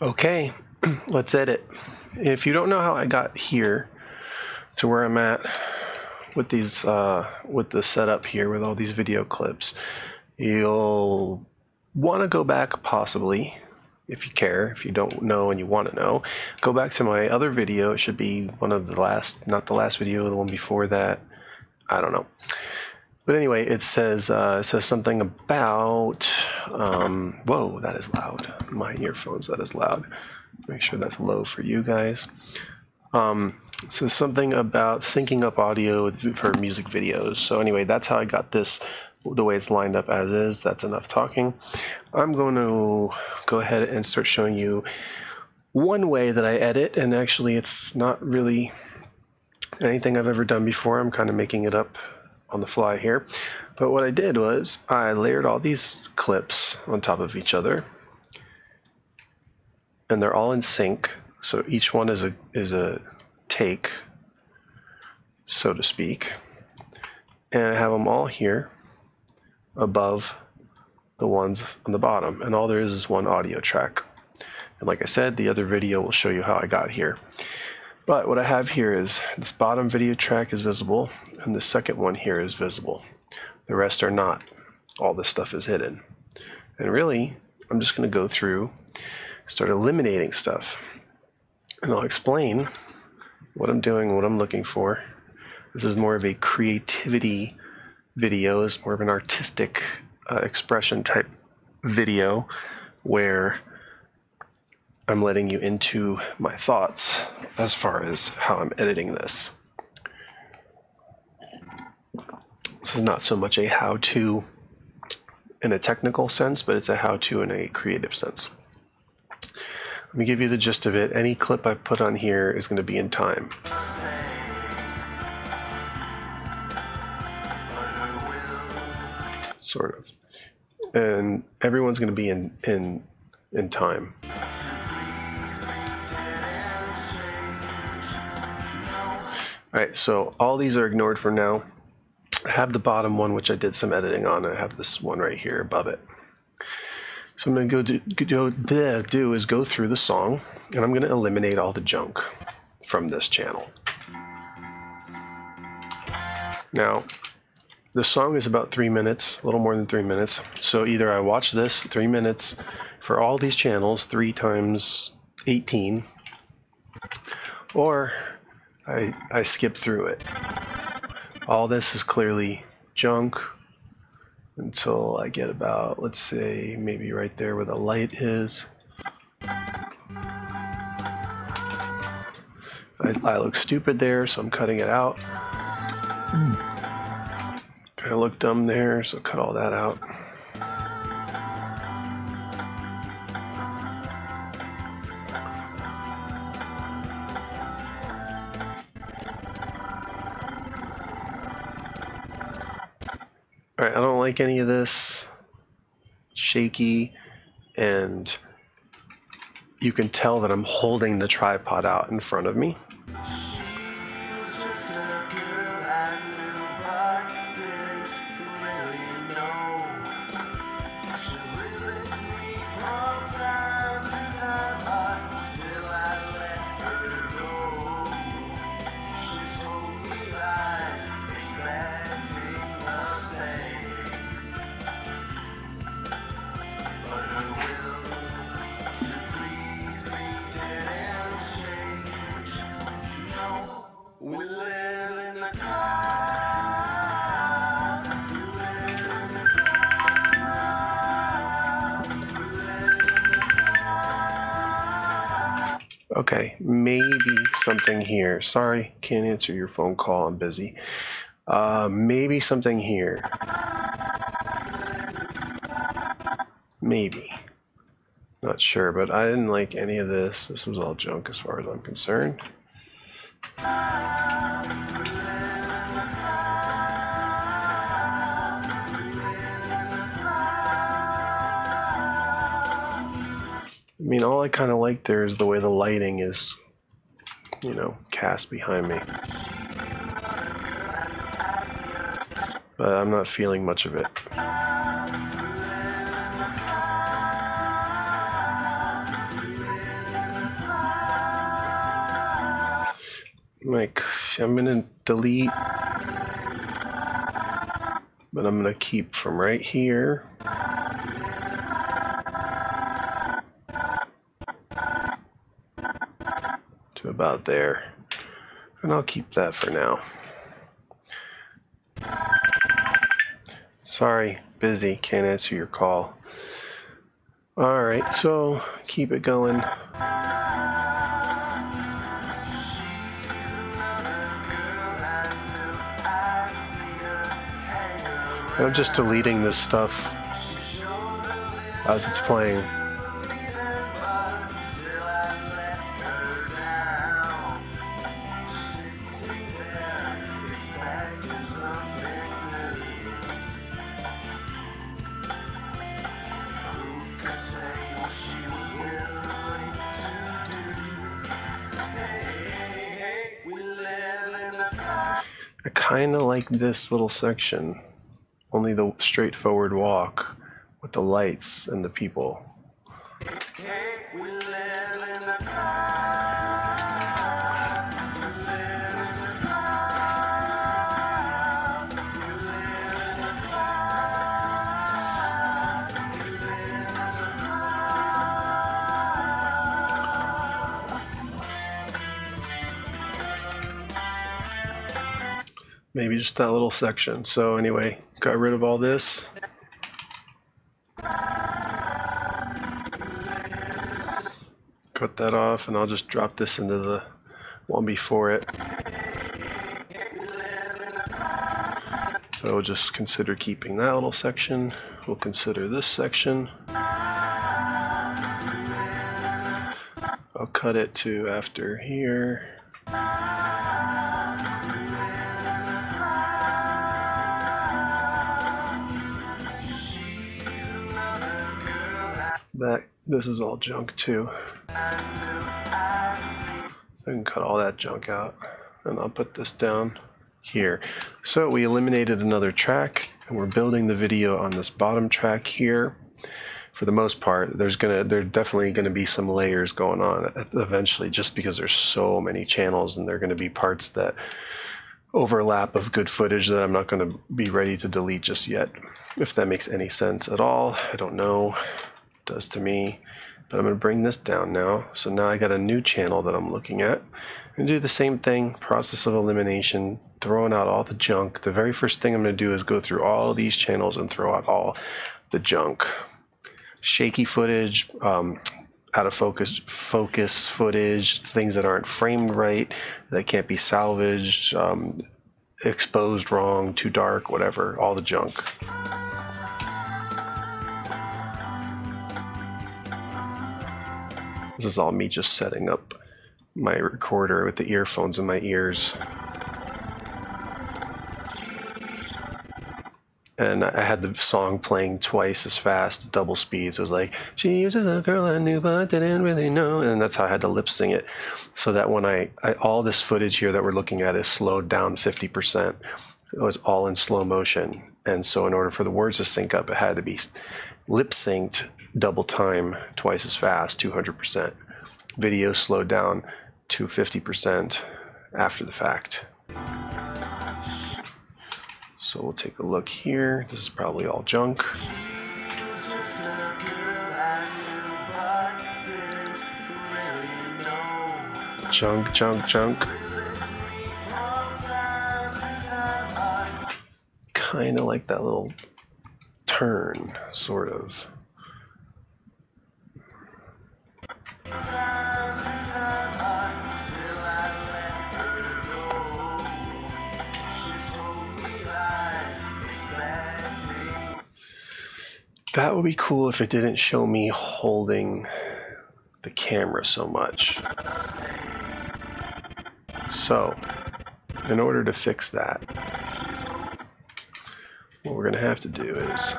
Okay, let's edit. If you don't know how I got here to where I'm at with these, with the setup here with all these video clips, you'll want to go back, possibly, if you care. If you don't know and you want to know, go back to my other video. It should be one of the last, not the last video, the one before that. I don't know. But anyway, it says something about, whoa, that is loud. My earphones, that is loud. Make sure that's low for you guys. It says something about syncing up audio for music videos. So anyway, that's how I got this, the way it's lined up as is. That's enough talking. I'm going to go ahead and start showing you one way that I edit, and actually it's not really anything I've ever done before. I'm kind of making it up on the fly here, but what I did was I layered all these clips on top of each other, and they're all in sync, so each one is a take, so to speak, and I have them all here above the ones on the bottom, and all there is one audio track. And like I said, the other video will show you how I got here. But what I have here is this bottom video track is visible, and the second one here is visible. The rest are not. All this stuff is hidden. And really, I'm just going to go through, start eliminating stuff. And I'll explain what I'm doing, what I'm looking for. This is more of a creativity video. It's more of an artistic expression type video where I'm letting you into my thoughts as far as how I'm editing this. This is not so much a how-to in a technical sense, but it's a how-to in a creative sense. Let me give you the gist of it. Any clip I put on here is going to be in time. Sort of. And everyone's going to be in time. Alright, so all these are ignored for now. I have the bottom one, which I did some editing on, and I have this one right here above it. So I'm going to go through the song, and I'm going to eliminate all the junk from this channel. Now, the song is about 3 minutes, a little more than 3 minutes, so either I watch this 3 minutes for all these channels, 3 times 18, or I skip through it. All this is clearly junk until I get about, let's say, maybe right there where the light is. I look stupid there, so I'm cutting it out. I look dumb there, so cut all that out. Alright, I don't like any of this. Shaky, and you can tell that I'm holding the tripod out in front of me. Okay, maybe something here. Sorry, can't answer your phone call, I'm busy. Maybe something here. Maybe. Not sure, but I didn't like any of this. This was all junk as far as I'm concerned. I mean, all I kind of like there is the way the lighting is, you know, cast behind me. But I'm not feeling much of it. Like, I'm gonna delete, but I'm gonna keep from right here. To about there. And I'll keep that for now. Sorry, busy, can't answer your call. Alright, so keep it going. I'm just deleting this stuff as it's playing. I kind of like this little section. Only the straightforward walk with the lights and the people. Maybe just that little section. So anyway, got rid of all this. Cut that off, and I'll just drop this into the one before it. So we'll just consider keeping that little section. We'll consider this section. I'll cut it to after here. This is all junk too. So I can cut all that junk out, and I'll put this down here. So we eliminated another track, and we're building the video on this bottom track here. For the most part, there's definitely gonna be some layers going on eventually, just because there's so many channels, and there are gonna be parts that overlap of good footage that I'm not gonna be ready to delete just yet. If that makes any sense at all, I don't know. Does to me, but I'm going to bring this down now. So now I got a new channel that I'm looking at. I'm going to do the same thing, process of elimination, throwing out all the junk. The very first thing I'm going to do is go through all these channels and throw out all the junk. Shaky footage, out of focus footage, things that aren't framed right, that can't be salvaged, exposed wrong, too dark, whatever, all the junk. This is all me just setting up my recorder with the earphones in my ears. And I had the song playing twice as fast, double speed. So it was like, she was a girl I knew but didn't really know. And that's how I had to lip sing it. So that when I all this footage here that we're looking at is slowed down 50%. It was all in slow motion. And so in order for the words to sync up, it had to be lip synced double time, twice as fast, 200%. Video slowed down to 50% after the fact. So we'll take a look here. This is probably all junk. Junk, junk, junk. Kind of like that little turn, sort of. That would be cool if it didn't show me holding the camera so much. So, in order to fix that, what we're gonna have to do is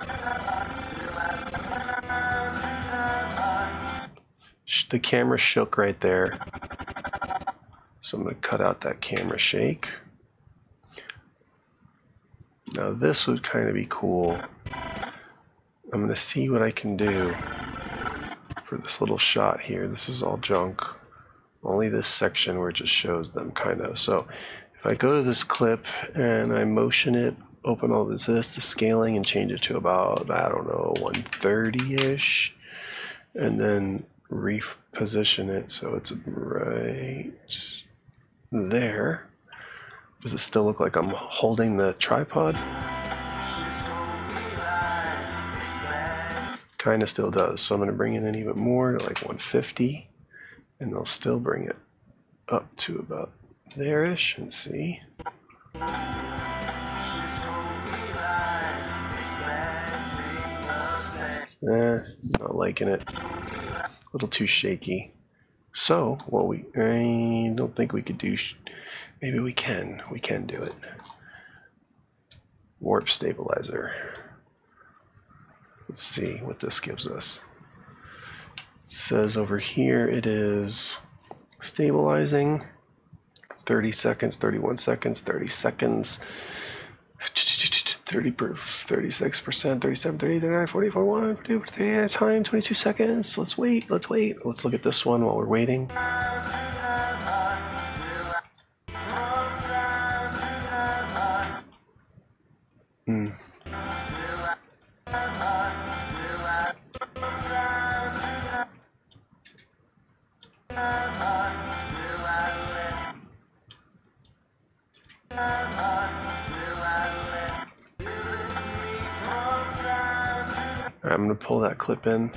the camera shook right there, so I'm going to cut out that camera shake. Now this would kind of be cool. I'm going to see what I can do for this little shot here. This is all junk. only this section where it just shows them, kind of. So if I go to this clip and I motion it, open all this, the scaling, and change it to about, I don't know, 130-ish, and then reposition it so it's right there. Does it still look like I'm holding the tripod? Kind of still does. So I'm going to bring it in even more, like 150, and they'll still bring it up to about there-ish, and see. Not liking it. A little too shaky. So, well, I don't think we could do... Maybe we can. We can do it. Warp stabilizer. Let's see what this gives us. It says over here it is stabilizing. 30 seconds, 31 seconds, 30 seconds. 30 per 36%, 37, 30, 39, 40, 41, 42, 38 at a time, 22 seconds. Let's wait, let's wait. Let's look at this one while we're waiting. I'm going to pull that clip in.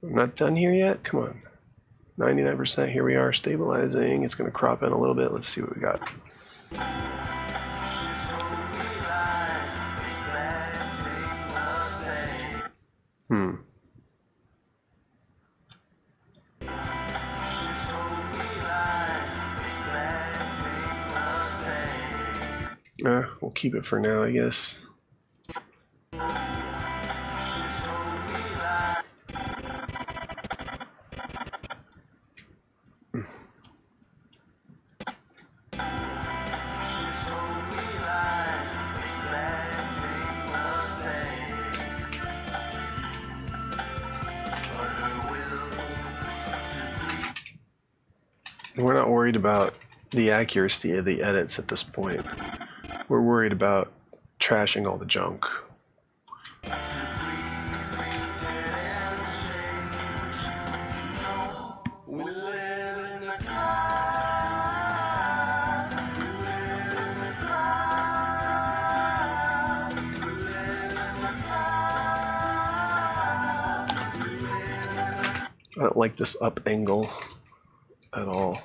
I'm not done here yet. Come on. 99%. Here we are, stabilizing. It's going to crop in a little bit. Let's see what we got. We'll keep it for now, I guess. We're not worried about the accuracy of the edits at this point. We're worried about trashing all the junk. I don't like this up angle at all.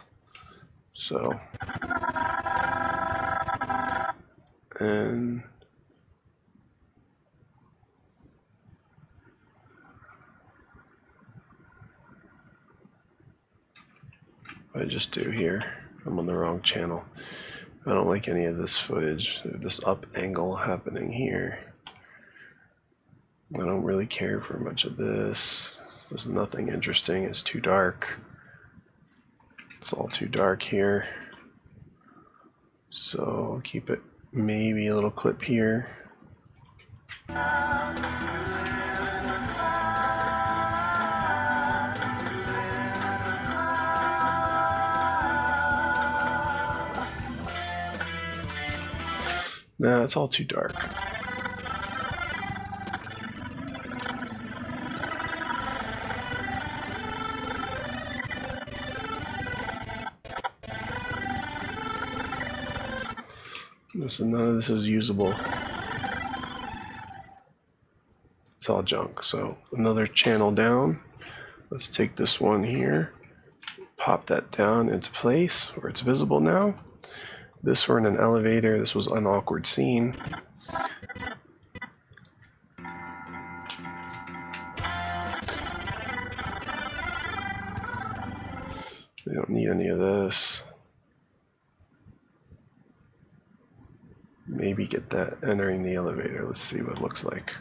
So. And what I just do here, I'm on the wrong channel. I don't like any of this footage, this up angle happening here. I don't really care for much of this. There's nothing interesting, it's too dark. It's all too dark here. So I'll keep it. Maybe a little clip here. Nah, it's all too dark. So none of this is usable. It's all junk. So another channel down. Let's take this one here, pop that down into place where it's visible now. This were in an elevator. This was an awkward scene. We don't need any of this. Maybe get that entering the elevator. Let's see what it looks like.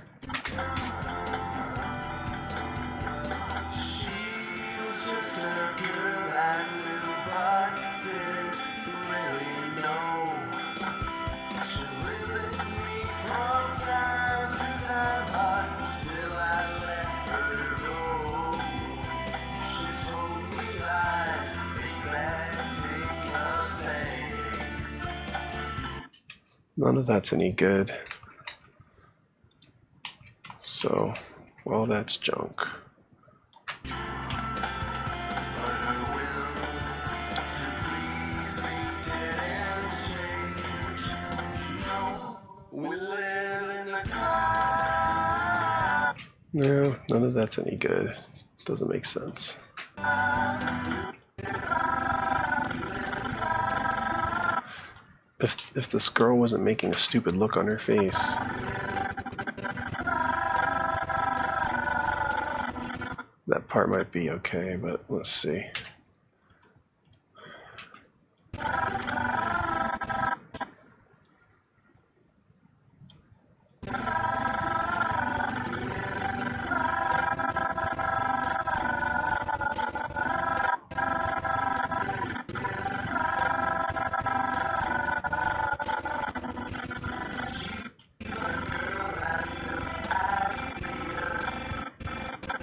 None of that's any good. So, well, that's junk. No, none of that's any good. Doesn't make sense. If this girl wasn't making a stupid look on her face. That part might be okay, but let's see.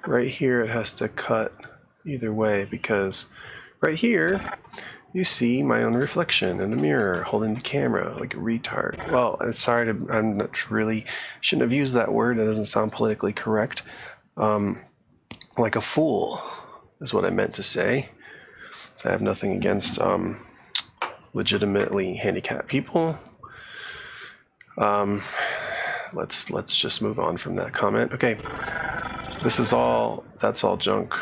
Right here it has to cut either way, because right here you see my own reflection in the mirror holding the camera like a retard. Well, sorry, I'm not really, shouldn't have used that word. It doesn't sound politically correct. Like a fool is what I meant to say. So I have nothing against legitimately handicapped people. Let's just move on from that comment. Okay. This is all, that's all junk,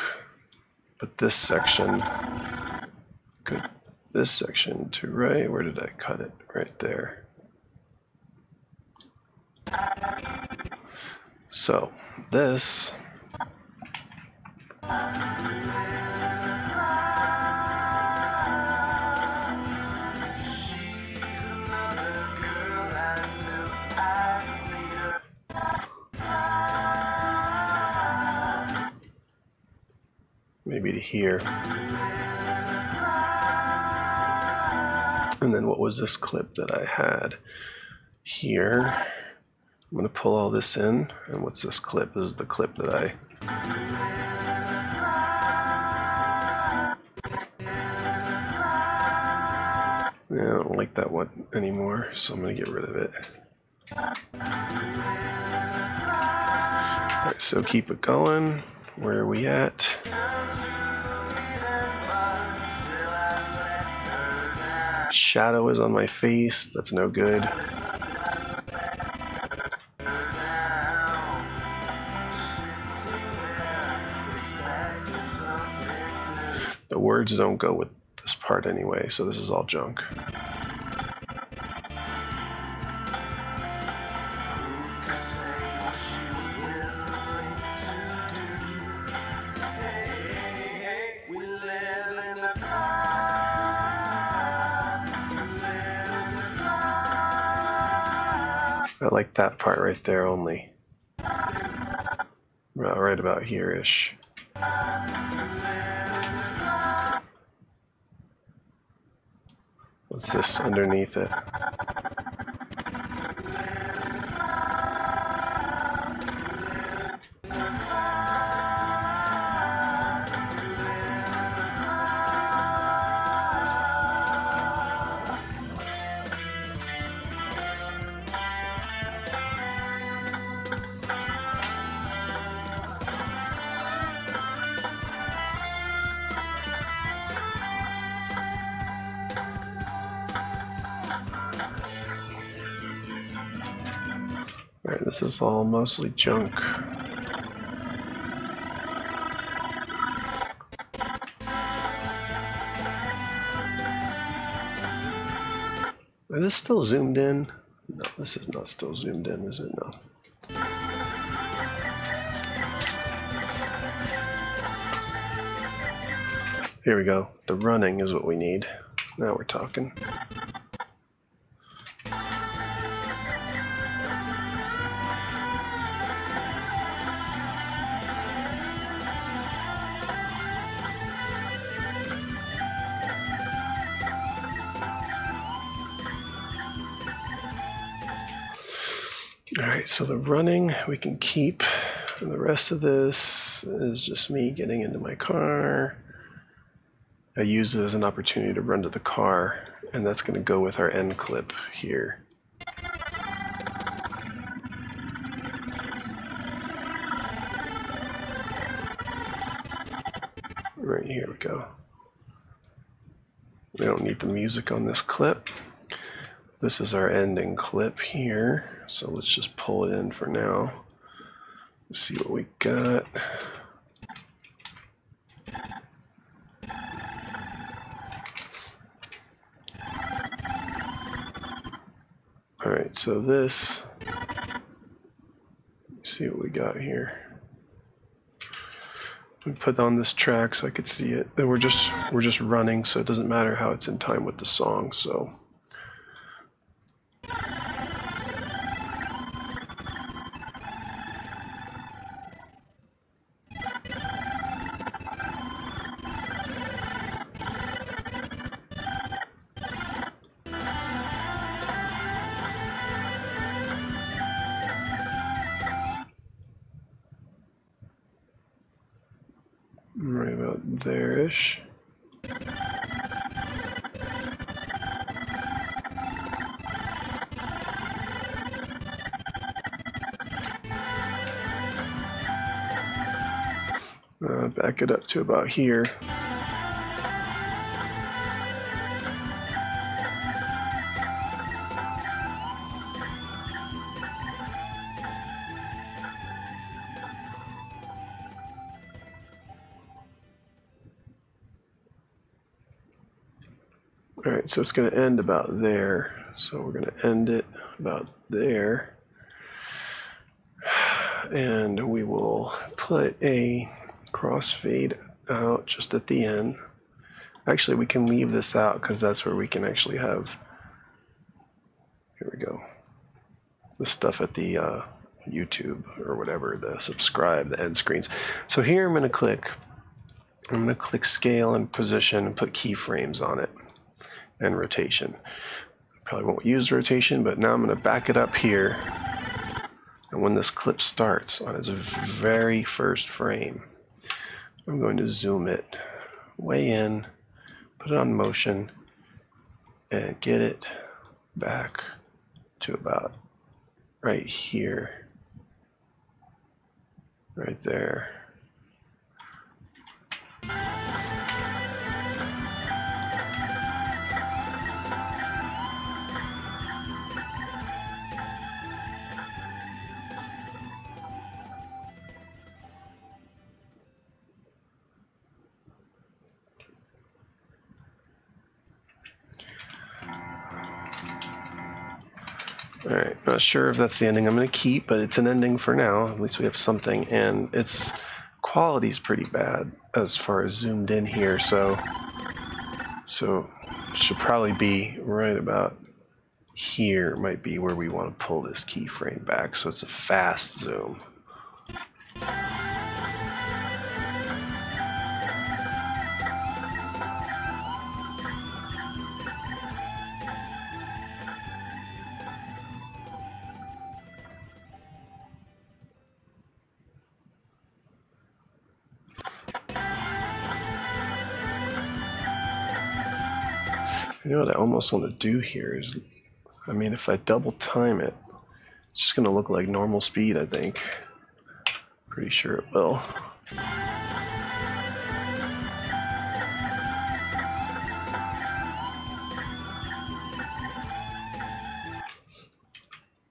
but this section, good, this section to right, where did I cut it? Right there. So this, maybe to here. And then what was this clip that I had here? I'm going to pull all this in. And what's this clip? This is the clip that I... Yeah, I don't like that one anymore, so I'm going to get rid of it. All right, so keep it going. Where are we at? Shadow is on my face. That's no good. The words don't go with this part anyway, so this is all junk. I like that part right there only. Well, right about here-ish. What's this underneath it? This is all mostly junk. Is this still zoomed in? No, this is not still zoomed in, is it? No. Here we go. The running is what we need. Now we're talking. Alright, so the running we can keep, and the rest of this is just me getting into my car. I use it as an opportunity to run to the car, and that's going to go with our end clip here. right here we go. We don't need the music on this clip. This is our ending clip here, so let's just pull it in for now. Let's see what we got. All right, so this, let's see what we got here. We put on this track so I could see it. And we're just running, so it doesn't matter how it's in time with the song. So right about there-ish. Back it up to about here. Alright, so it's going to end about there. So we're going to end it about there. And we will put a crossfade out just at the end. Actually, we can leave this out because that's where we can actually have, here we go, the stuff at the YouTube or whatever, the subscribe, the end screens. So here I'm going to click scale and position and put keyframes on it. And rotation. Probably won't use rotation, but now I'm going to back it up here. And when this clip starts on its very first frame, I'm going to zoom it way in, put it on motion, and get it back to about right here, right there. Alright, not sure if that's the ending I'm going to keep, but it's an ending for now. At least we have something, and its quality's pretty bad as far as zoomed in here, so should probably be right about here might be where we want to pull this keyframe back, so it's a fast zoom. You know what I almost want to do here is, I mean, if I double time it, it's just going to look like normal speed, I think. Pretty sure it will.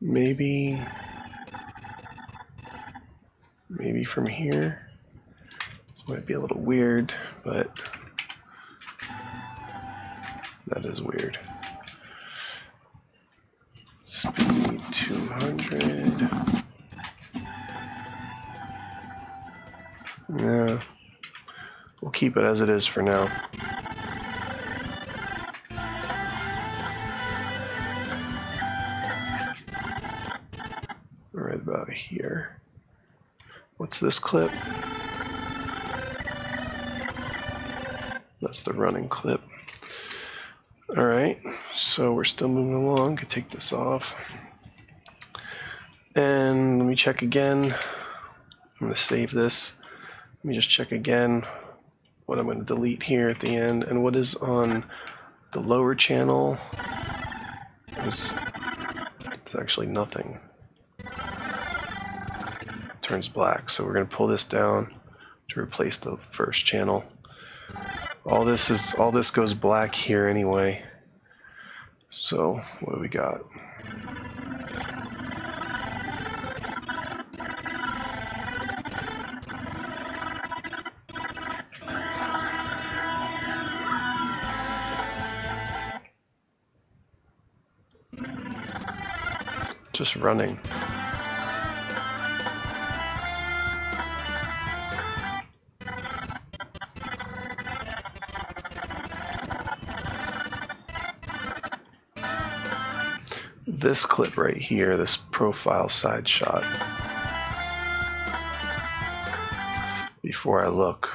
Maybe from here. This might be a little weird, but that is weird. Speed 200. Yeah, we'll keep it as it is for now. Right about here. What's this clip? That's the running clip. Alright, so we're still moving along. Could take this off. And let me check again. I'm going to save this. Let me just check again what I'm going to delete here at the end. And what is on the lower channel is it's actually nothing. It turns black. So we're going to pull this down to replace the first channel. All this goes black here anyway. So what do we got? Just running. This clip right here, this profile side shot, before I look,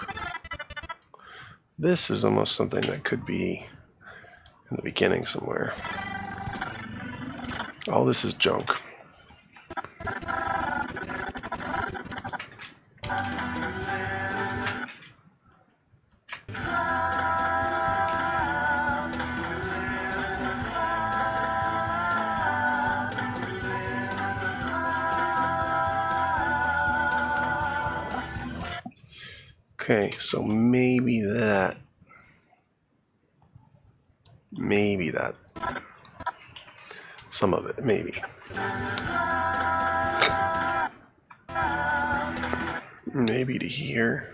this is almost something that could be in the beginning somewhere. All this is junk. Okay, so maybe that, some of it, maybe. Maybe to here.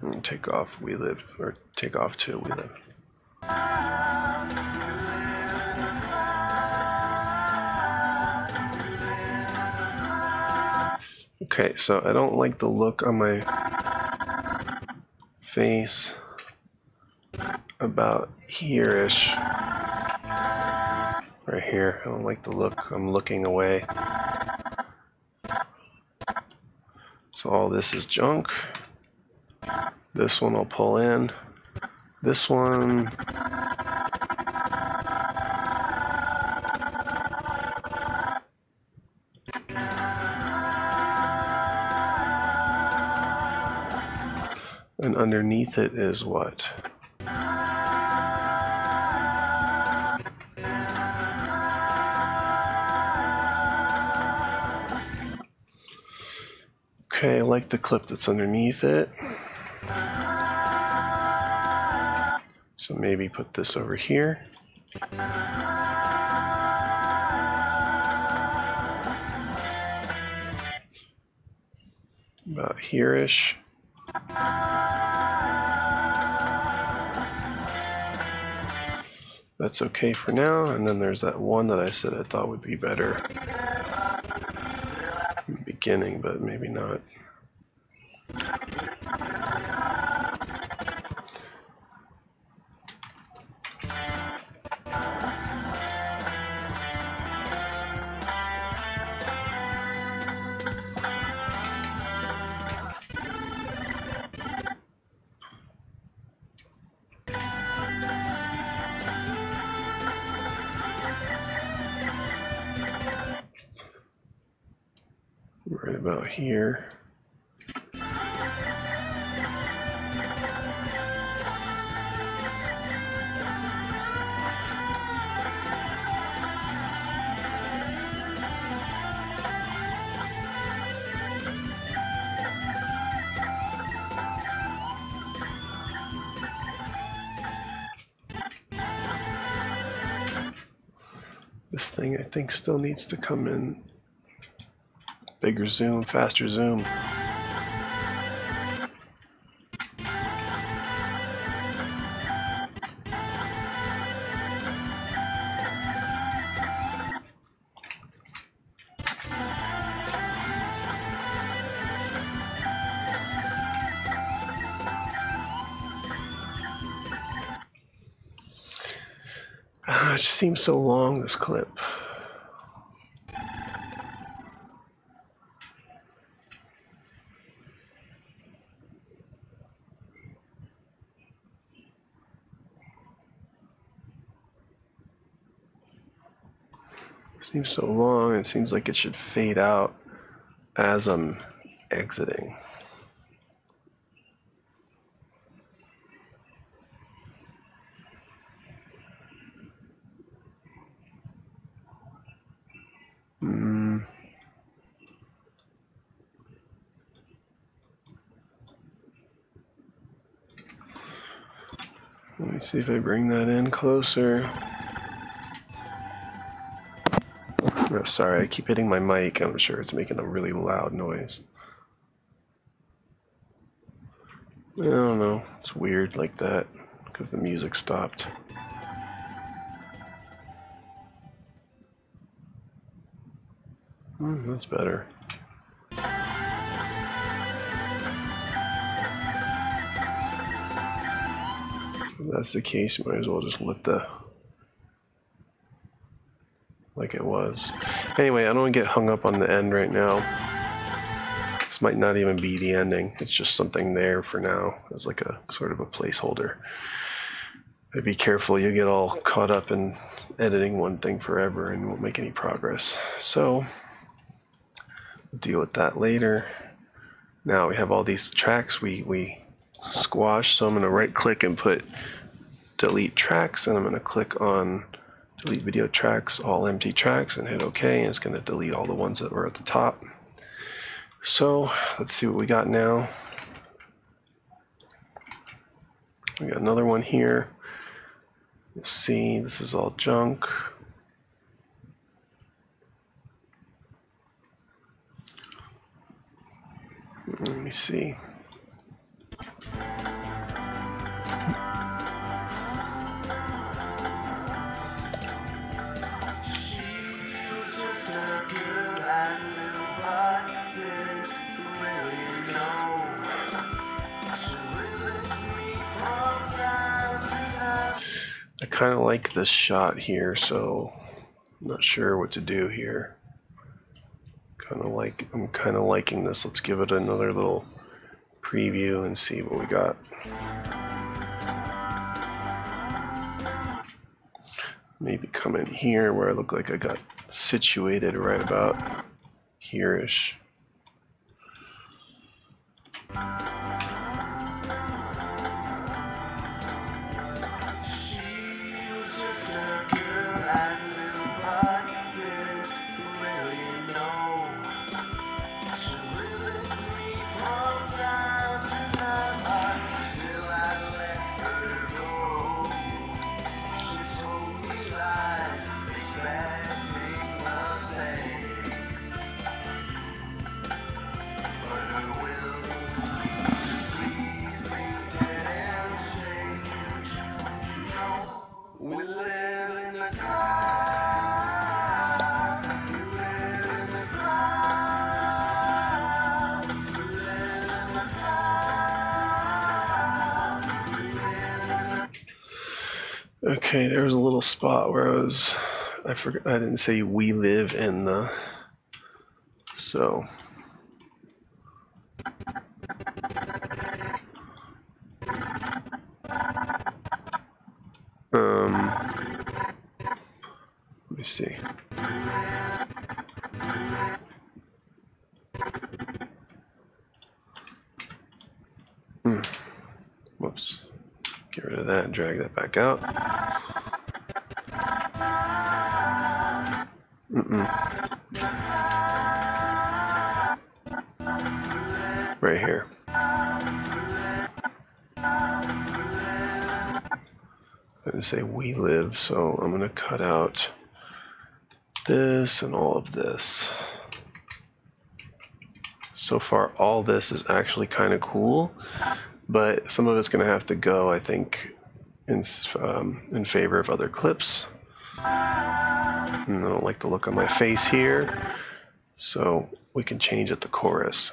And take off we live, or take off till we live. Okay, so I don't like the look on my face about here-ish, right here. I don't like the look, I'm looking away. So all this is junk. This one I'll pull in. This one, and underneath it is what? Okay, I like the clip that's underneath it. So maybe put this over here. About here-ish. That's okay for now, and then there's that one that I said I thought would be better in the beginning, but maybe not. Right about here. This thing, I think, still needs to come in. Bigger zoom, faster zoom. It just seems so long, this clip. Seems so long, it seems like it should fade out as I'm exiting. Let's see if I bring that in closer. Oh, sorry, I keep hitting my mic. I'm sure it's making a really loud noise. I don't know. It's weird like that because the music stopped. That's better. If that's the case, you might as well just let the... like it was. Anyway, I don't want to get hung up on the end right now. This might not even be the ending. It's just something there for now as like a sort of a placeholder. But be careful, you get all caught up in editing one thing forever and won't make any progress. So we'll deal with that later. Now we have all these tracks we squashed, so I'm gonna right click and put delete tracks, and I'm gonna click on delete video tracks, all empty tracks, and hit OK, and it's gonna delete all the ones that were at the top. So let's see what we got now. We got another one here. You'll see this is all junk. Let me see. I kind of like this shot here, so I'm not sure what to do here. I'm kind of liking this. Let's give it another little preview and see what we got. Maybe come in here where I look like I got situated right about here-ish. Okay, there was a little spot where I forgot, I didn't say we live in the, so. Let me see. Whoops. Get rid of that and drag that back out. Right here. I'm going to say we live, so I'm going to cut out this and all of this. So far, all this is actually kind of cool, but some of it's going to have to go, I think, in favor of other clips. And I don't like the look on my face here, so we can change it to chorus.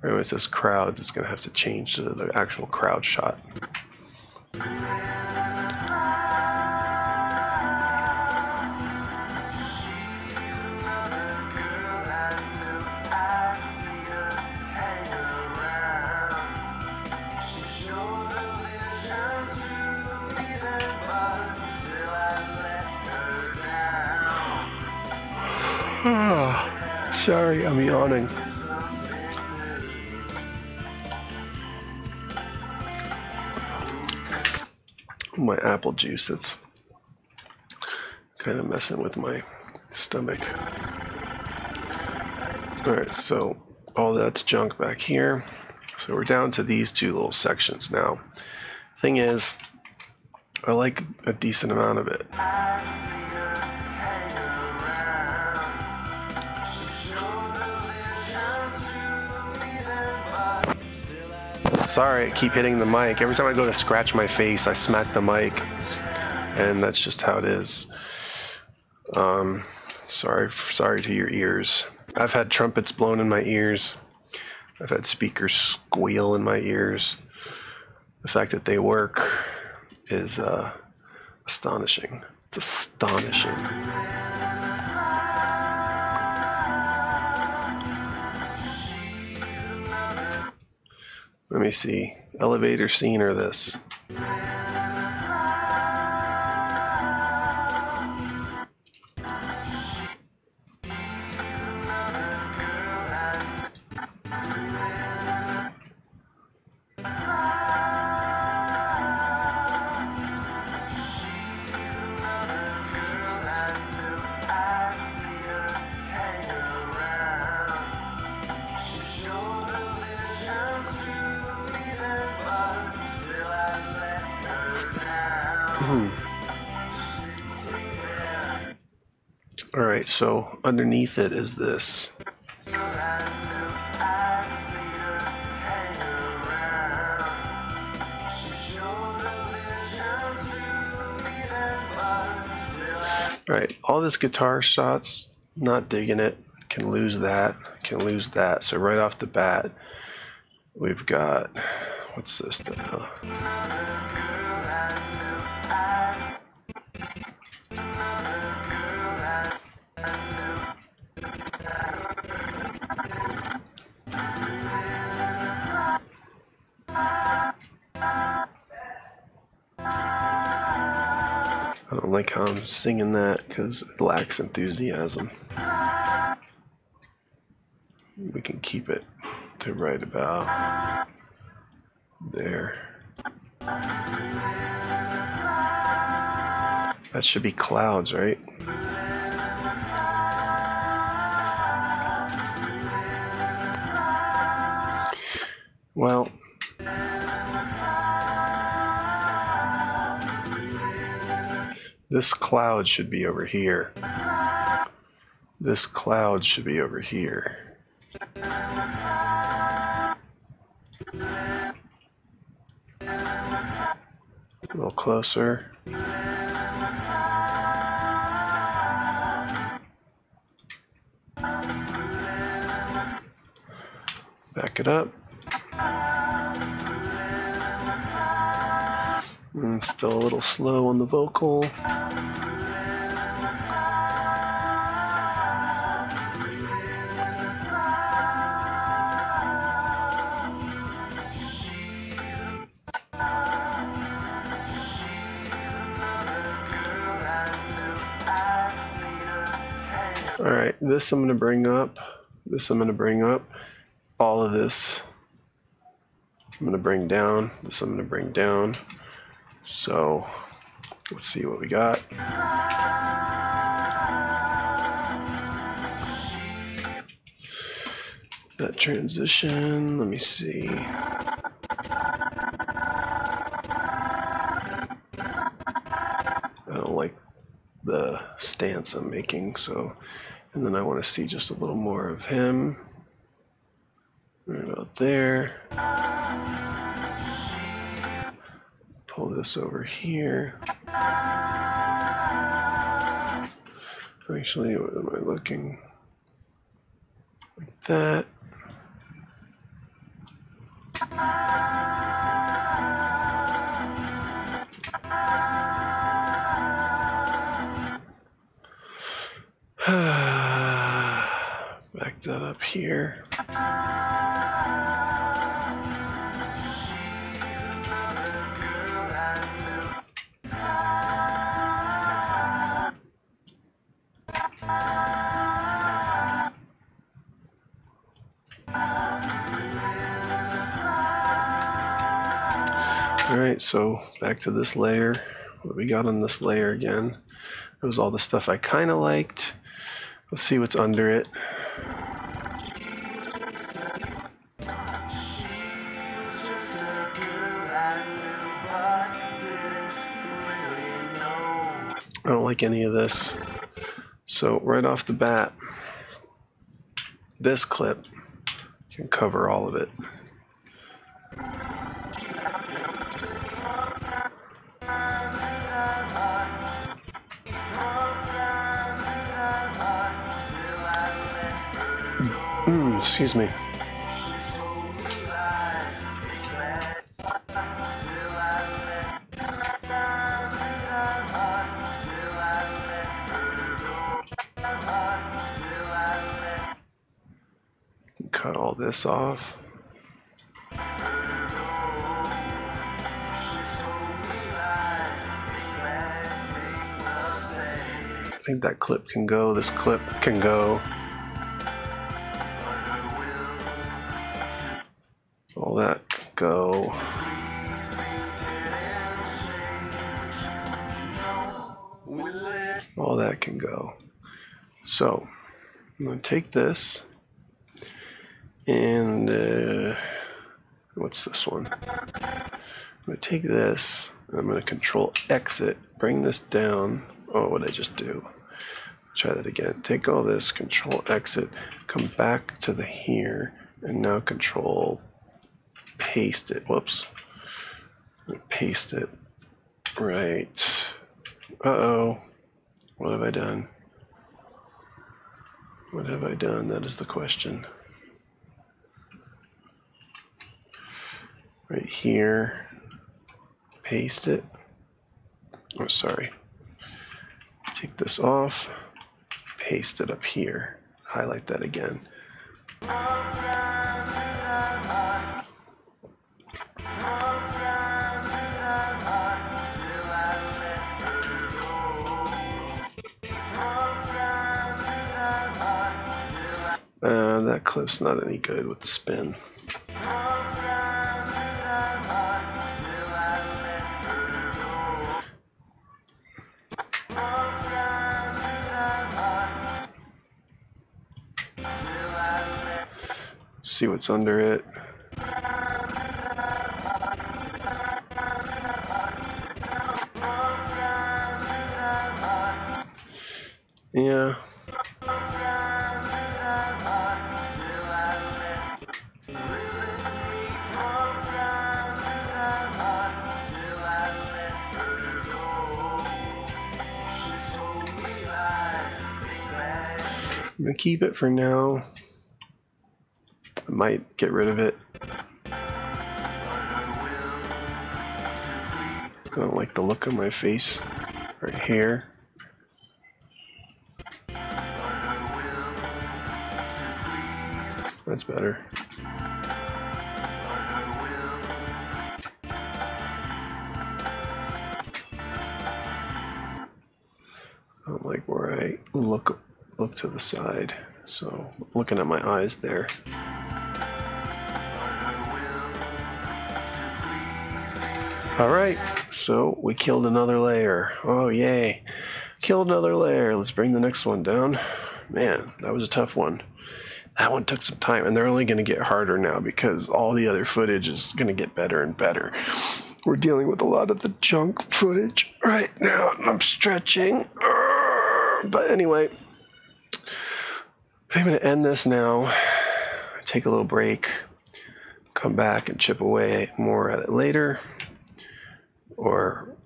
Right when it says crowds, it's going to have to change to the actual crowd shot. Sorry, I'm yawning. My apple juice, it's kind of messing with my stomach. Alright, so all that's junk back here. So we're down to these two little sections now. Thing is, I like a decent amount of it. Sorry, I keep hitting the mic. Every time I go to scratch my face, I smack the mic. And that's just how it is. Sorry to your ears. I've had trumpets blown in my ears. I've had speakers squeal in my ears. The fact that they work is astonishing. It's astonishing. Let me see. Elevator scene or this? Alright, so underneath it is this. Alright, all this guitar shots, not digging it. Can lose that, can lose that. So right off the bat, we've got, what's this now? I don't like how I'm singing that because it lacks enthusiasm. We can keep it to right about there. That should be clouds, right? Well, this cloud should be over here. This cloud should be over here. A little closer. Back it up. And still a little slow on the vocal. Alright, this I'm going to bring up. This I'm going to bring up. All of this I'm going to bring down. This I'm going to bring down. So let's see what we got. That transition, let me see. I don't like the stance I'm making, so, and then I want to see just a little more of him. Right about there. Pull this over here. Actually, what am I looking? Like that. Back that up here. Alright, so back to this layer. What we got on this layer again? It was all the stuff I kind of liked. Let's see what's under it. like any of this. So right off the bat, this clip can cover all of it. Excuse me. Cut all this off. I think that clip can go, this clip can go. All that go. All that can go. So I'm going to take this and what's this one? I'm going to take this. I'm going to control exit, bring this down. Oh, what did I just do? Try that again. Take all this, control exit, come back to the here, and now control paste it. Whoops. Paste it. Right. Uh-oh. What have I done? What have I done? That is the question. Right here. Paste it. Oh, sorry. Take this off. Paste it up here. Highlight that again. That clip's not any good with the spin. See what's under it. Yeah. I'm gonna keep it for now. I might get rid of it. I don't like the look of my face right here. That's better. I don't like where I look to the side, so looking at my eyes there. All right, so we killed another layer. Oh yay, killed another layer. Let's bring the next one down. Man, that was a tough one. That one took some time, and they're only going to get harder now because all the other footage is going to get better and better. We're dealing with a lot of the junk footage right now, and I'm stretching. But anyway, I'm going to end this now, take a little break, come back and chip away more at it later, or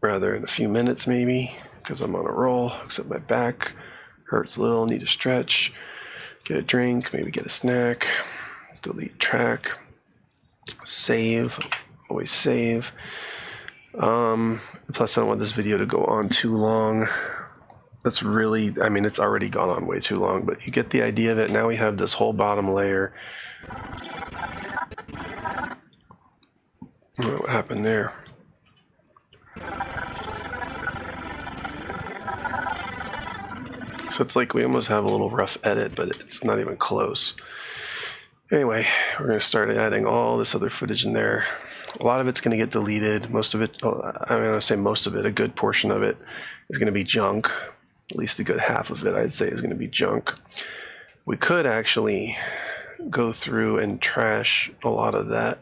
rather in a few minutes maybe, because I'm on a roll, except my back hurts a little, need a stretch. Get a drink, maybe get a snack, delete track, save, always save. Plus I don't want this video to go on too long. That's really, I mean, it's already gone on way too long, but you get the idea of it. Now we have this whole bottom layer. What happened there? So it's like we almost have a little rough edit, but it's not even close. Anyway, we're going to start adding all this other footage in there. A lot of it's going to get deleted. Most of it, I'm going to say most of it, a good portion of it is going to be junk. At least a good half of it, I'd say, is going to be junk. We could actually go through and trash a lot of that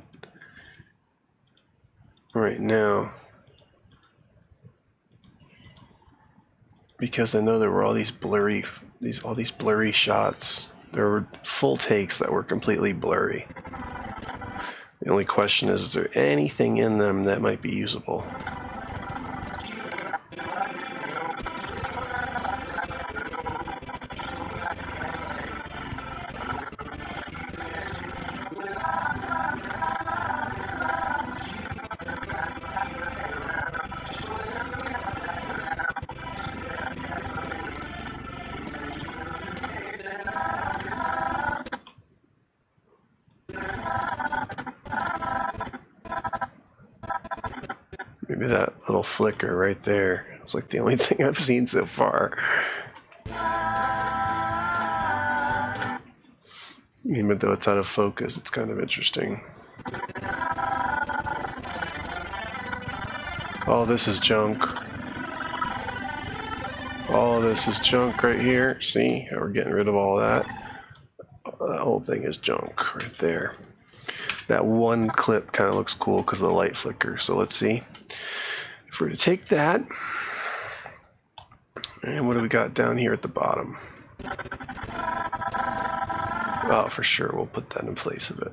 right now. because I know there were all these blurry, all these blurry shots. There were full takes that were completely blurry. The only question is there anything in them that might be usable? Maybe that little flicker right there. It's like the only thing I've seen so far. Even though it's out of focus, it's kind of interesting. Oh, this is junk. Oh, this is junk right here. See, we're getting rid of all that. That whole thing is junk right there. That one clip kind of looks cool because of the light flicker. So let's see. If we're to take that, and what do we got down here at the bottom? Oh, for sure, we'll put that in place of it.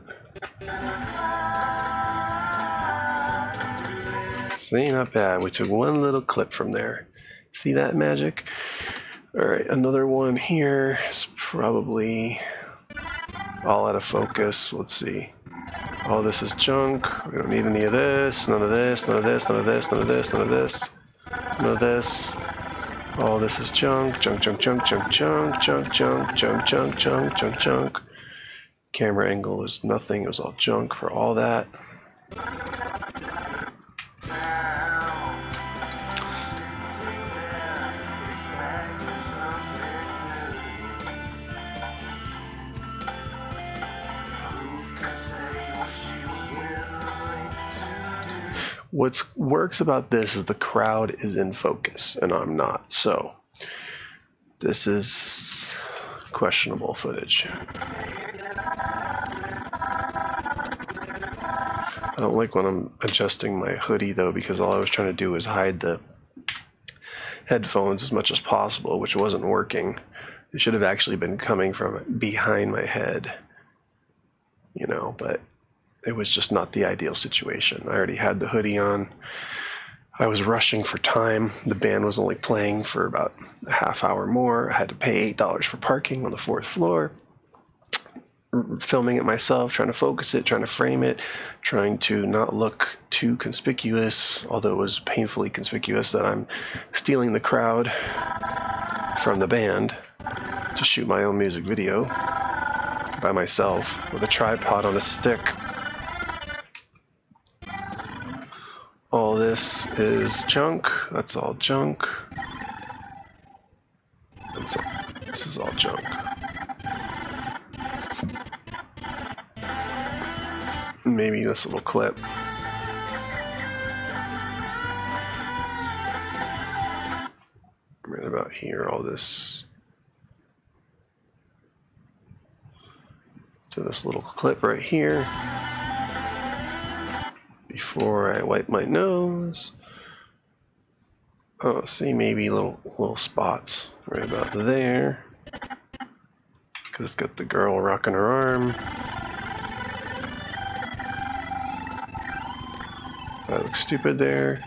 See, not bad. We took one little clip from there. See that magic? All right, another one here. It's probably all out of focus. Let's see. All this is junk. We don't need any of this, none of this, none of this, none of this, none of this, none of this, none of this. All this is junk, junk, junk, junk, junk, junk, junk, junk, junk, junk, junk, junk, junk. Camera angle was nothing. It was all junk for all that. What works about this is the crowd is in focus, and I'm not, so this is questionable footage. I don't like when I'm adjusting my hoodie, though, because all I was trying to do was hide the headphones as much as possible, which wasn't working. It should have actually been coming from behind my head, you know, but it was just not the ideal situation. I already had the hoodie on. I was rushing for time. The band was only playing for about a half hour more. I had to pay $8 for parking on the 4th floor. Filming it myself, trying to focus it, trying to frame it, trying to not look too conspicuous, although it was painfully conspicuous that I'm stealing the crowd from the band to shoot my own music video by myself with a tripod on a stick. All this is junk. That's all junk. That's all. This is all junk. Maybe this little clip. Right about here, all this to this little clip right here. Before I wipe my nose. Oh, see, maybe little spots right about there. Because it's got the girl rocking her arm. I look stupid there.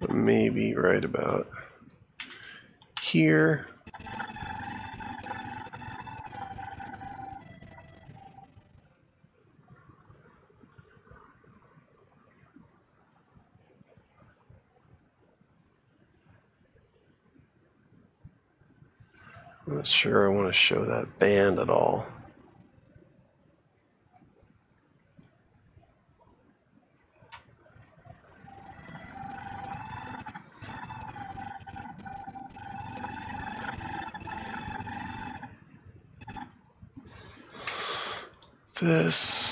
But maybe right about here. I'm not sure I want to show that band at all. This.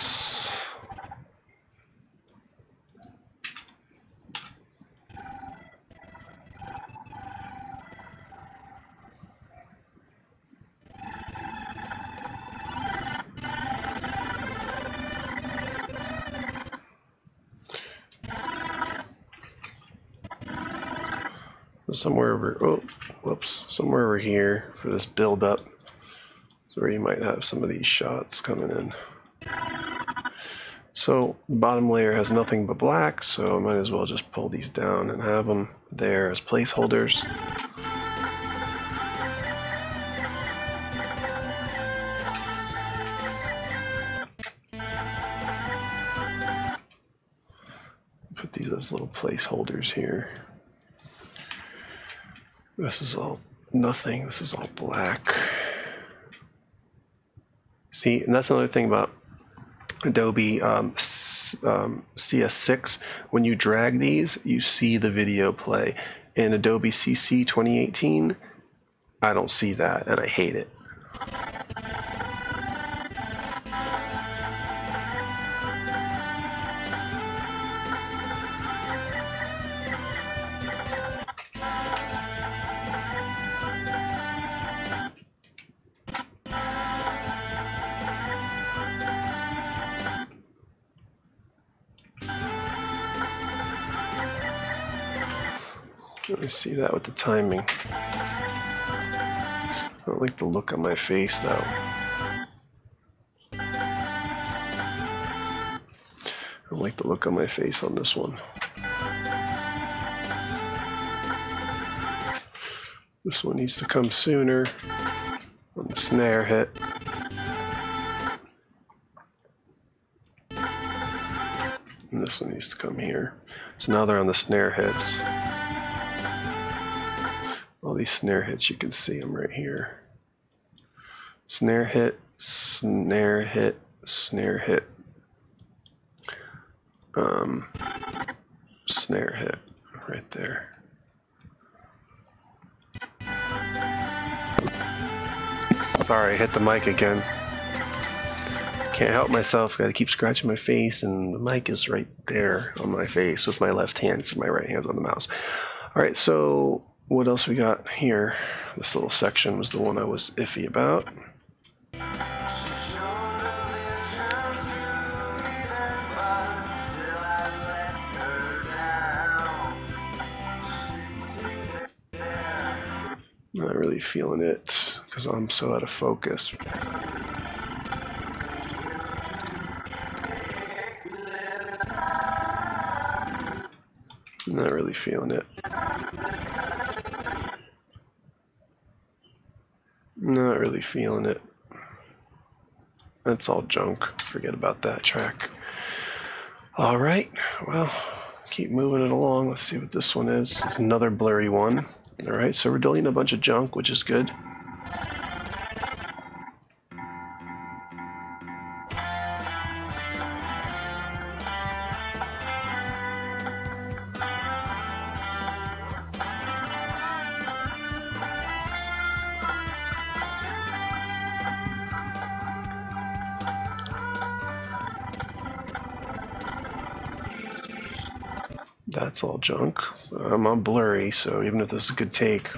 somewhere over, somewhere over here for this build up is where you might have some of these shots coming in. So the bottom layer has nothing but black, so I might as well just pull these down and have them there as placeholders. Put these as little placeholders here. This is all nothing, this is all black. See, and that's another thing about Adobe CS6, when you drag these, you see the video play. In Adobe CC 2018, I don't see that, and I hate it. See that with the timing. I don't like the look on my face though. I don't like the look on my face on this one. This one needs to come sooner on the snare hit. And this one needs to come here. So now they're on the snare hits. All these snare hits, you can see them right here. Snare hit, snare hit, snare hit, snare hit, right there. Sorry, I hit the mic again. Can't help myself, gotta keep scratching my face, and the mic is right there on my face with my left hand, so my right hand's on the mouse. All right, so what else we got here? This little section was the one I was iffy about. Not really feeling it because I'm so out of focus. Not really feeling it. Not really feeling it. That's all junk. Forget about that track. All right, well, keep moving it along. Let's see what this one is. It's another blurry one. All right, so we're deleting a bunch of junk, which is good. That's all junk. I'm on blurry, so even if this is a good take.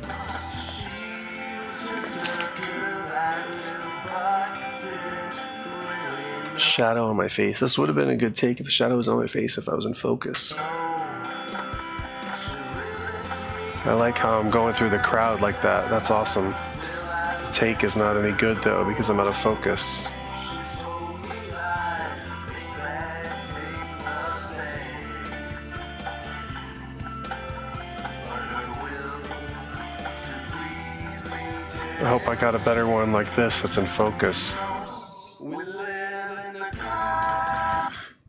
Shadow on my face. This would have been a good take if the shadow was on my face if I was in focus. I like how I'm going through the crowd like that. That's awesome. The take is not any good though because I'm out of focus. I hope I got a better one like this that's in focus.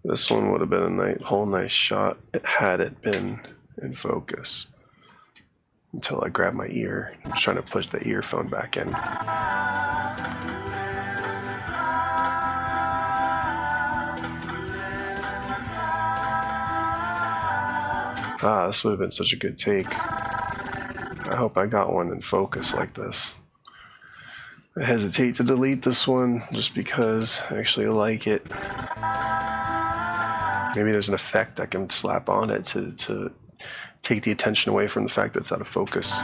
This one would have been a whole nice shot had it been in focus. Until I grabbed my ear. I'm just trying to push the earphone back in. Ah, this would have been such a good take. I hope I got one in focus like this. I hesitate to delete this one just because I actually like it. Maybe there's an effect I can slap on it to take the attention away from the fact that it's out of focus.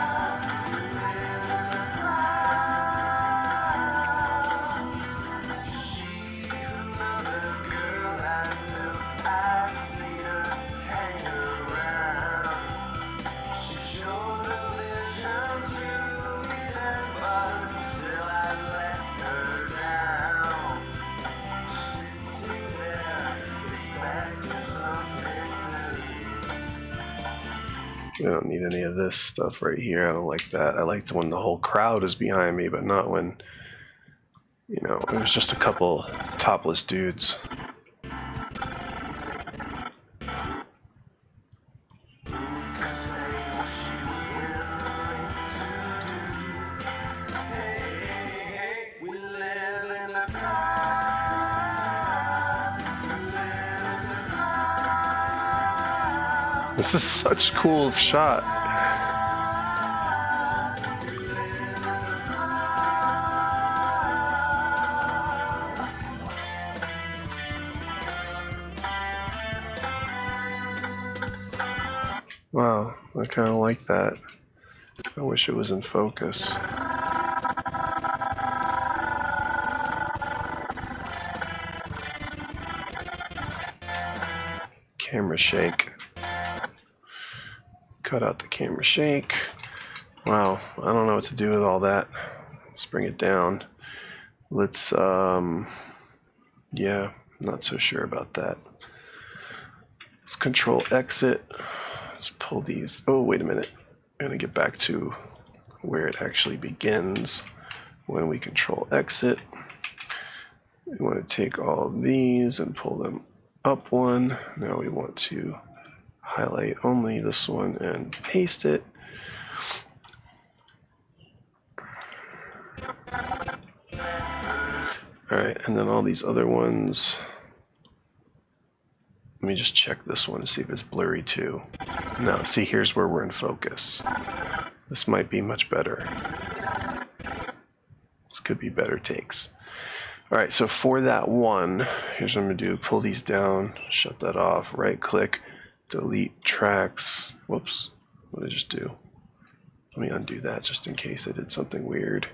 I don't need any of this stuff right here. I don't like that. I liked when the whole crowd is behind me, but not when, you know, there's just a couple topless dudes. This is such a cool shot. Wow, I kind of like that. I wish it was in focus. Camera shake. Cut out the camera shake. Wow, I don't know what to do with all that. Let's bring it down. Let's, yeah, not so sure about that. Let's control exit. Let's pull these. Oh, wait a minute. I'm gonna get back to where it actually begins when we control exit. We want to take all of these and pull them up one. Now we want to highlight only this one and paste it. Alright, and then all these other ones. Let me just check this one to see if it's blurry too. No, see, here's where we're in focus. This might be much better. This could be better takes. Alright, so for that one, here's what I'm going to do. Pull these down, shut that off, right click. Delete tracks. Whoops, what did I just do? Let me undo that just in case I did something weird.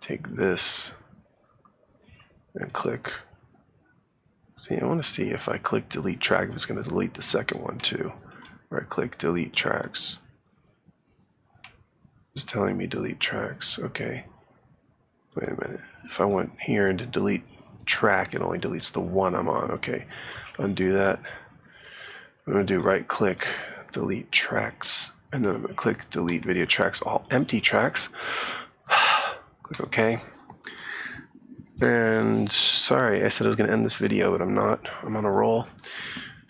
Take this and click. See, I want to see if I click delete track if it's going to delete the second one too. Right click, delete tracks. It's telling me delete tracks. Okay. Wait a minute. If I went here and to delete track, it only deletes the one I'm on. Okay, undo that. I'm going to do right click, delete tracks, and then I'm going to click delete video tracks, all empty tracks. Click OK. And sorry, I said I was going to end this video, but I'm not. I'm on a roll.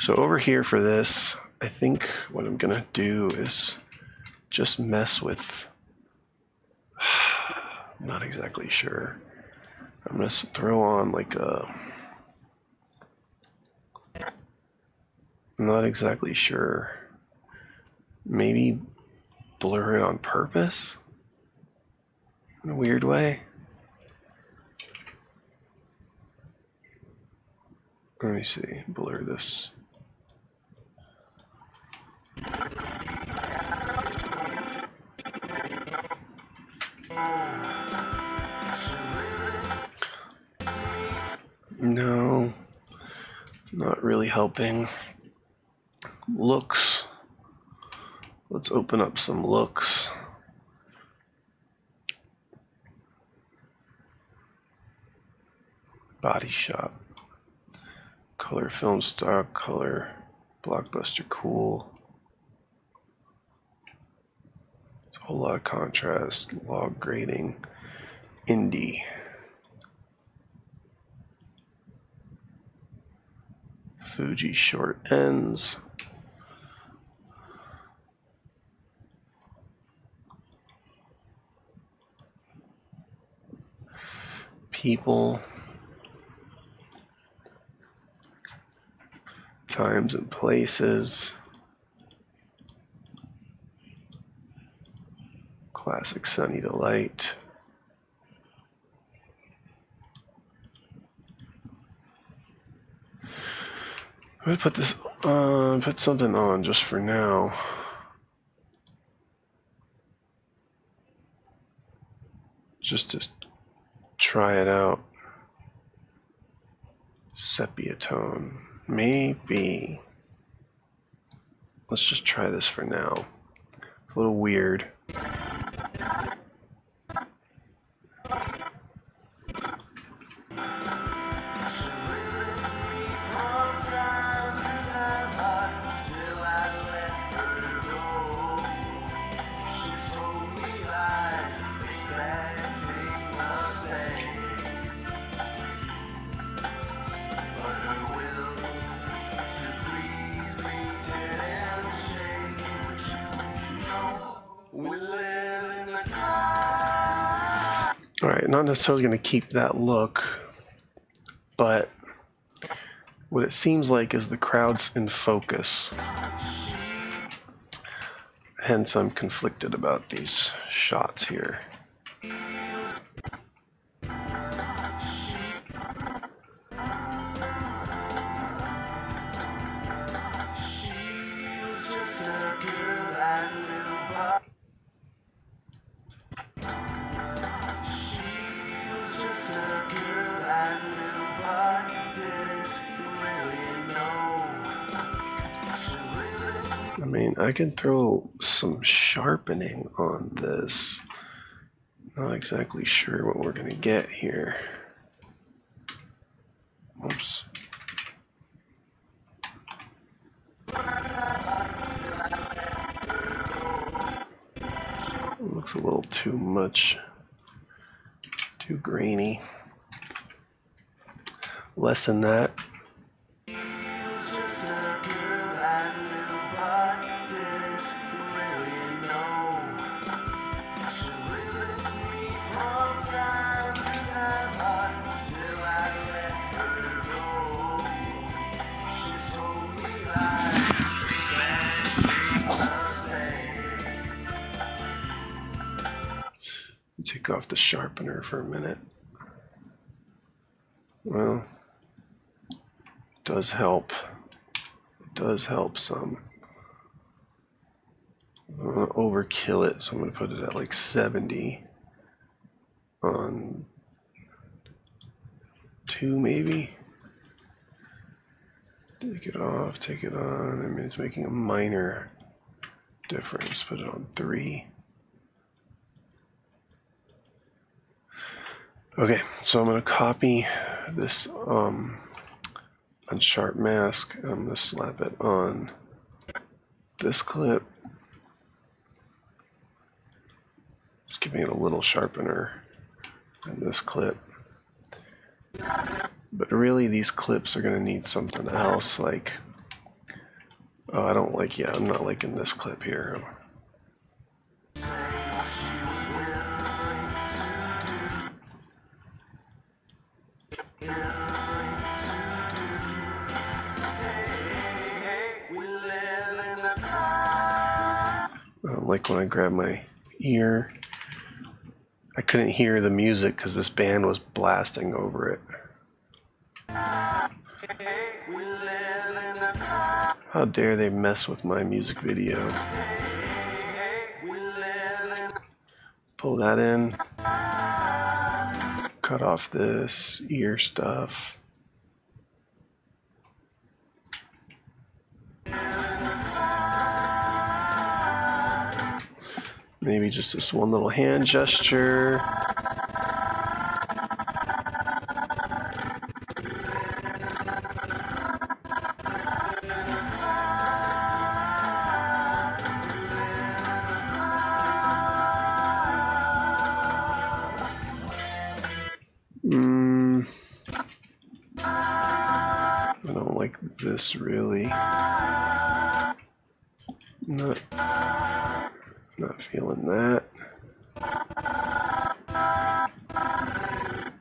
So over here for this, I think what I'm going to do is just mess with, I'm not exactly sure. I'm going to throw on like a, I'm not exactly sure, maybe blur it on purpose in a weird way. Let me see, blur this. No, not really helping. Looks. Let's open up some looks. Body shop. Color film stock, color blockbuster cool. It's a whole lot of contrast, log grading, indie. Fuji short ends. People. Times and places. Classic Sunny Delight. I'm gonna put this, put something on just for now. Just to try it out. Sepia tone, maybe. Let's just try this for now. It's a little weird. All right, not necessarily going to keep that look, but what it seems like is the crowd's in focus. Hence, I'm conflicted about these shots here. I can throw some sharpening on this. Not exactly sure what we're going to get here. Oops. It looks a little too much, too grainy. Lessen that. Off the sharpener for a minute. Well, it does help. It does help some. I don't want to overkill it, so I'm going to put it at like 70 on 2 maybe. Take it off, take it on. I mean, it's making a minor difference. Put it on 3. Okay, so I'm going to copy this unsharp mask. I'm going to slap it on this clip. Just giving it a little sharpener on this clip. But really, these clips are going to need something else. Like, oh, I don't like, yeah, I'm not liking this clip here. Like when I grab my ear, I couldn't hear the music because this band was blasting over it. How dare they mess with my music video. Pull that in. Cut off this ear stuff. Maybe just this one little hand gesture. I don't like this really. Not. Not feeling that.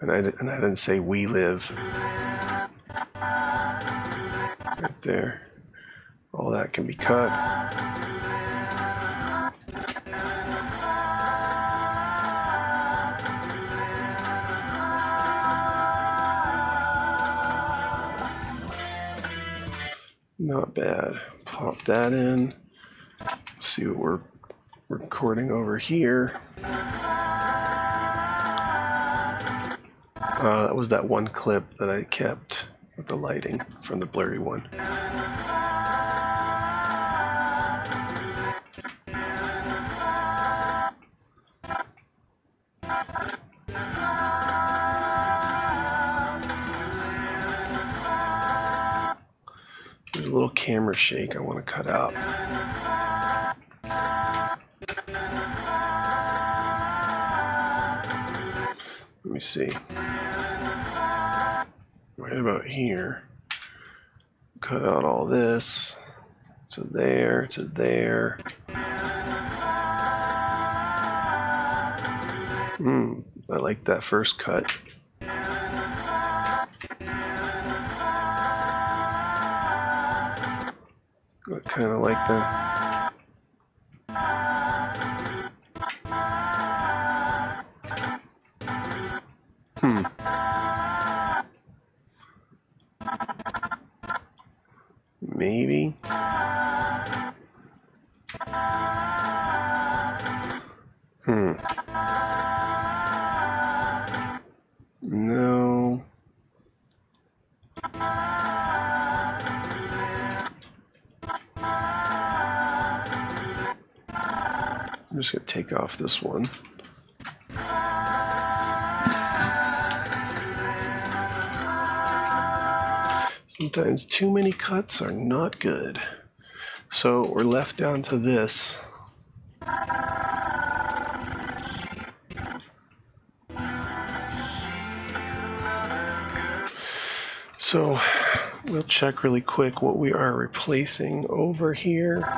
And I didn't say we live. Right there. All that can be cut. Not bad. Pop that in. See what we're recording over here. That was that one clip that I kept with the lighting from the blurry one. There's a little camera shake I want to cut out. Let me see. Right about here. Cut out all this. To there, to there. I like that first cut. I kind of like that. Maybe. No. I'm just going to take off this one. Sometimes too many cuts are not good. So we're left down to this. So we'll check really quick what we are replacing over here.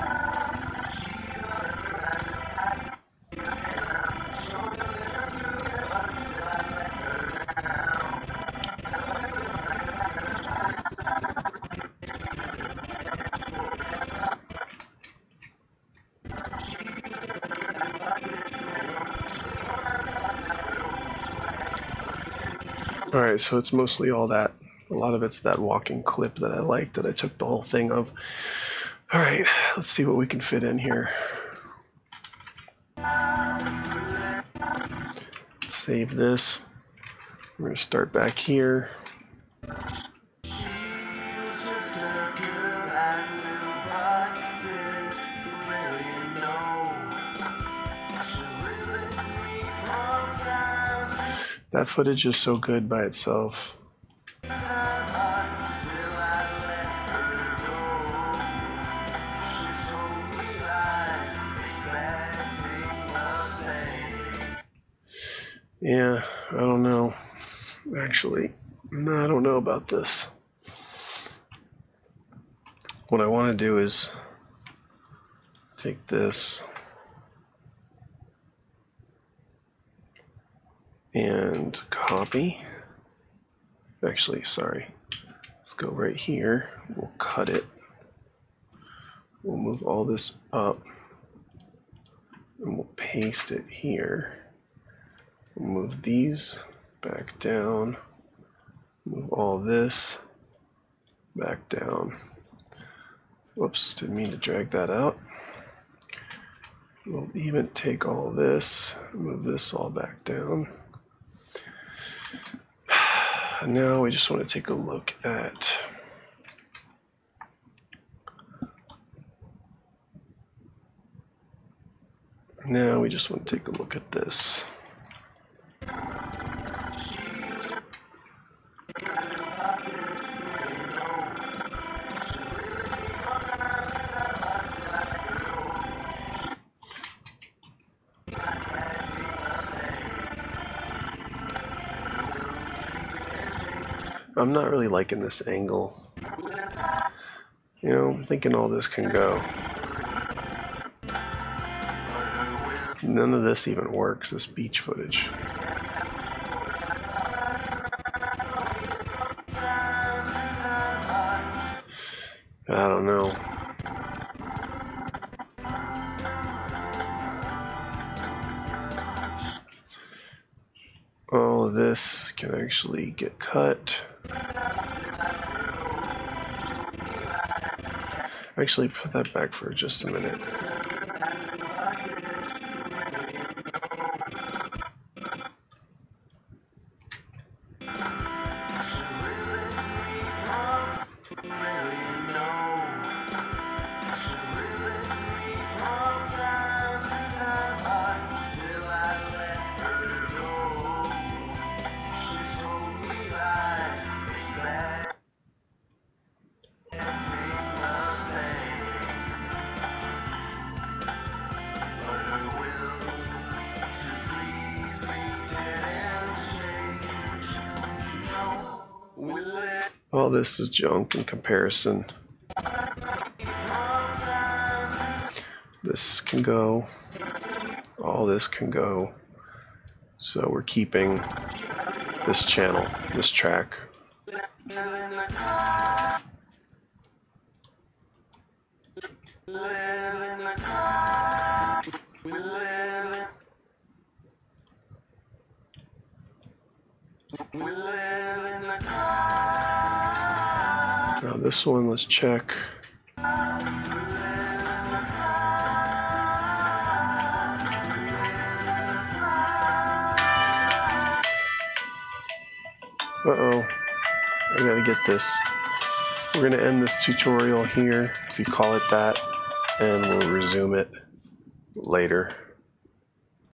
All right, so it's mostly all that. A lot of it's that walking clip that I like, that I took the whole thing of. All right, let's see what we can fit in here. Save this. We're going to start back here. That footage is so good by itself. Yeah, I don't know. Actually, no, I don't know about this. What I want to do is take this and copy. Actually, sorry. Let's go right here. We'll cut it. We'll move all this up and we'll paste it here. Move these back down, move all this back down. Whoops, didn't mean to drag that out. We'll even take all this, move this all back down. Now we just want to take a look at this. I'm not really liking this angle. You know, I'm thinking all this can go. None of this even works, this beach footage. I don't know. All of this can actually get cut. Actually, put that back for just a minute. All this is junk in comparison. This can go. All this can go. So we're keeping this channel, this track. Now this one, let's check. Uh-oh, I gotta get this. We're gonna end this tutorial here, if you call it that, and we'll resume it later.